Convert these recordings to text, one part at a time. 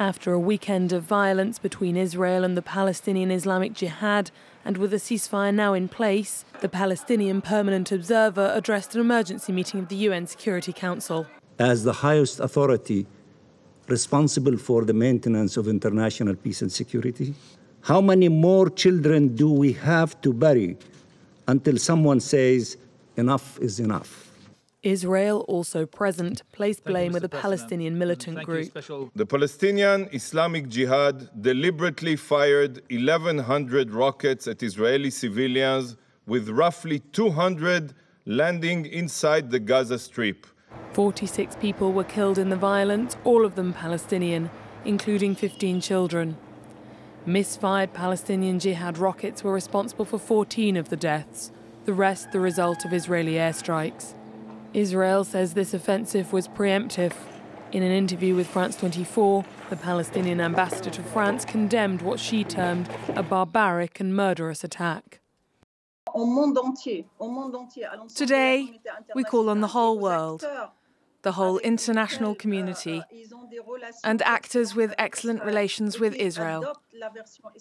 After a weekend of violence between Israel and the Palestinian Islamic Jihad, and with a ceasefire now in place, the Palestinian Permanent Observer addressed an emergency meeting of the UN Security Council. As the highest authority responsible for the maintenance of international peace and security, how many more children do we have to bury until someone says enough is enough? Israel, also present, placed blame with a Palestinian militant group. The Palestinian Islamic Jihad deliberately fired 1,100 rockets at Israeli civilians, with roughly 200 landing inside the Gaza Strip. 46 people were killed in the violence, all of them Palestinian, including 15 children. Misfired Palestinian Jihad rockets were responsible for 14 of the deaths, the rest the result of Israeli airstrikes. Israel says this offensive was preemptive. In an interview with France 24, the Palestinian ambassador to France condemned what she termed a barbaric and murderous attack. Today, we call on the whole world, the whole international community, and actors with excellent relations with Israel,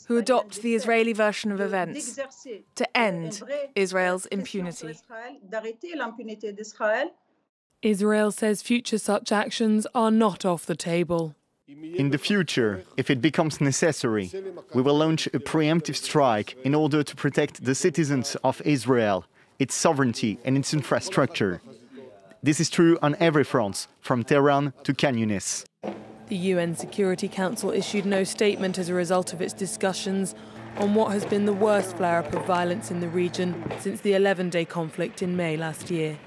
who adopt the Israeli version of events, to end Israel's impunity. Israel says future such actions are not off the table. In the future, if it becomes necessary, we will launch a preemptive strike in order to protect the citizens of Israel, its sovereignty and its infrastructure. This is true on every front, from Tehran to Khan Younis. The UN Security Council issued no statement as a result of its discussions on what has been the worst flare-up of violence in the region since the 11-day conflict in May last year.